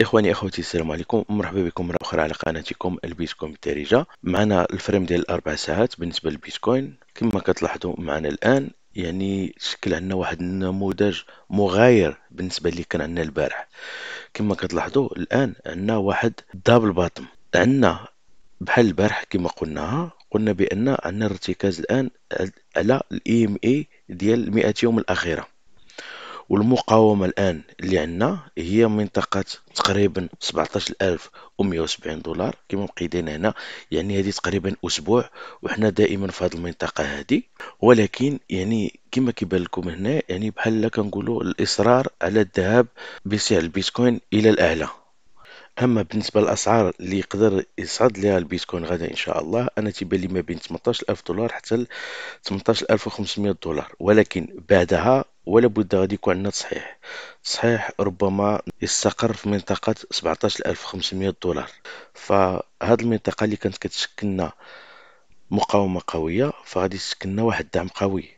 اخواني اخوتي السلام عليكم، مرحبا بكم مره اخرى على قناتكم البيتكوين بالدارجه. معنا الفريم ديال 4 ساعات بالنسبه للبيتكوين كما كتلاحظوا معنا الان، يعني شكل عندنا واحد النموذج مغاير بالنسبه اللي كان عندنا البارح. كما كتلاحظوا الان عندنا واحد دابل باطم، عندنا بحال البارح كما قلنا بان عندنا ارتكاز الان على الاي ام اي ديال 100 يوم الاخيره، والمقاومة الآن اللي عندنا هي منطقة تقريبا 17170 دولار كما مقيدين هنا، يعني هذه تقريبا أسبوع وحنا دائما في هذه المنطقة هذه. ولكن يعني كما كيبان لكم هنا، يعني بحال كنقولوا الإصرار على الذهاب بسعر البيتكوين إلى الأعلى. أما بالنسبة للأسعار اللي يقدر يصعد لها البيتكوين غدا إن شاء الله، أنا تيبان لي ما بين 18000 دولار حتى ل 18500 دولار، ولكن بعدها ولا بد غادي يكون عندنا تصحيح ربما يستقر في منطقة 17500 دولار. فهاد المنطقة اللي كانت كتشكلنا مقاومة قوية فغادي تشكلنا واحد الدعم قوي.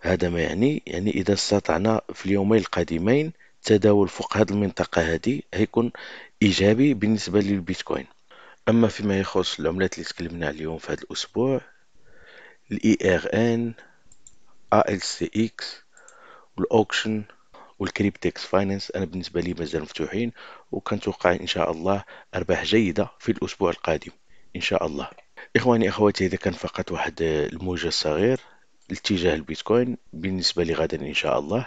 هذا ما يعني إذا استطعنا في اليومين القادمين تداول فوق هاد المنطقة هادي هيكون إيجابي بالنسبة للبيتكوين. أما فيما يخص العملات اللي تكلمنا عليها اليوم في هاد الأسبوع، الإيرن، ALCX، والأوكشن، والكريبتكس فاينانس، أنا بالنسبة لي مازال مفتوحين وكنتوقع إن شاء الله أرباح جيدة في الأسبوع القادم إن شاء الله. إخواني أخواتي، إذا كان فقط واحد الموجة الصغير لاتجاه البيتكوين بالنسبة لي غدا إن شاء الله.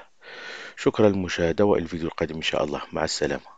شكرا للمشاهدة، والفيديو القادم إن شاء الله. مع السلامة.